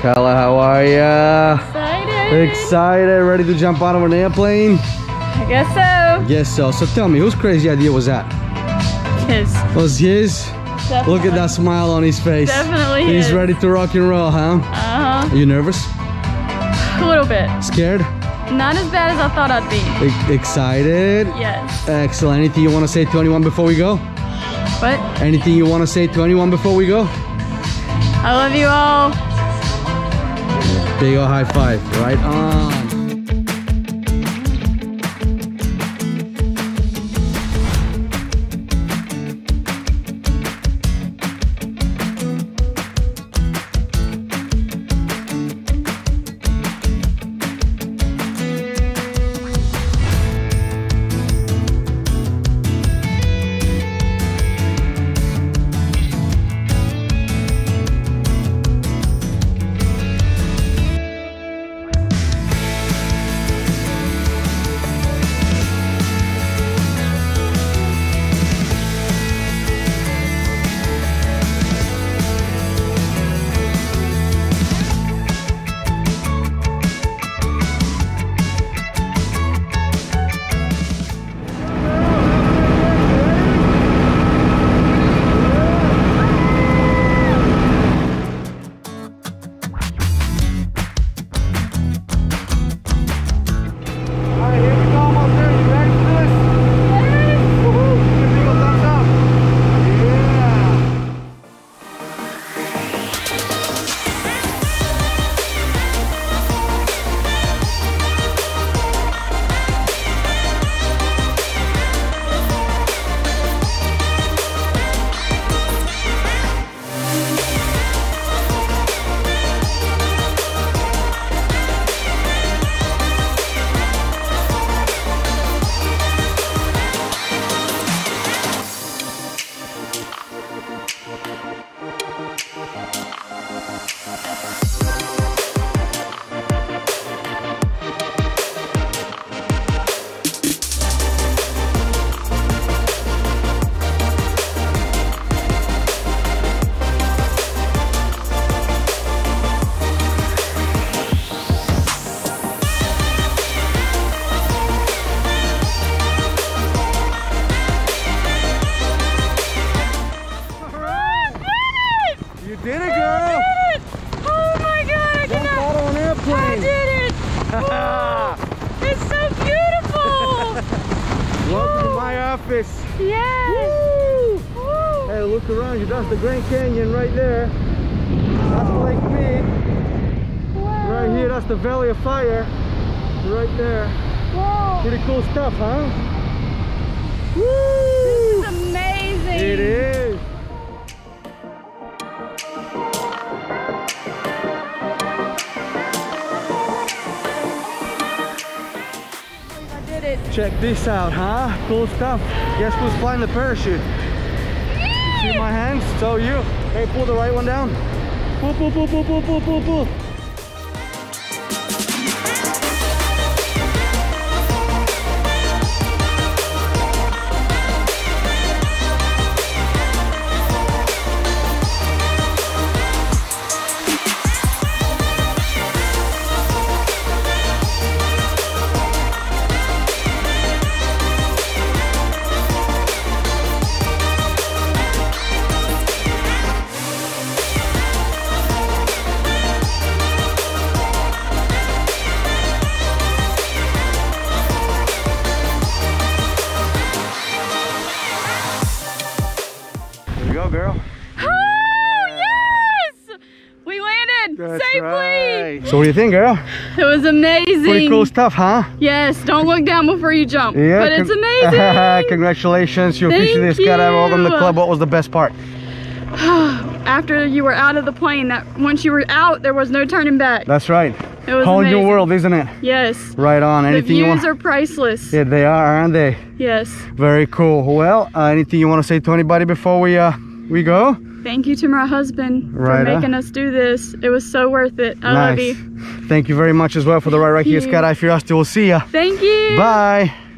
Kyla, how are ya? Excited. Excited, ready to jump out of an airplane? I guess so. Yes, so. So tell me, whose crazy idea was that? His. Was his? Definitely. Look at that smile on his face. Definitely his. He's ready to rock and roll, huh? Uh-huh. Are you nervous? A little bit. Scared? Not as bad as I thought I'd be. Excited? Yes. Excellent. Anything you want to say to anyone before we go? What? Anything you want to say to anyone before we go? I love you all. Big ol' high five. Right on. Yes! Woo! Hey, look around you. That's the Grand Canyon right there. That's Lake Mead. Wow. Right here, that's the Valley of Fire. Right there. Wow. Pretty cool stuff, huh? Woo! This is amazing. It is. Check this out, huh? Cool stuff. Guess who's flying the parachute? See my hands? So you. Hey, pull the right one down. Pull, pull, pull, pull, pull, pull, pull, pull. So what do you think, girl? It was amazing. Pretty cool stuff, huh? Yes, don't look down before you jump. Yeah, but it's amazing. Congratulations, you officially skydive. Welcome to the club. What was the best part? After you were out of the plane, that once you were out, there was no turning back. That's right. It was whole new world, isn't it? Yes. Right on. Anything you want? The views are priceless. Yeah, they are, aren't they? Yes. Very cool. Well, anything you want to say to anybody before we go? Thank you to my husband for making us do this. It was so worth it. I love you. Thank you very much as well for the ride right here. Skydive Fyrosity. We'll see ya. Thank you. Bye.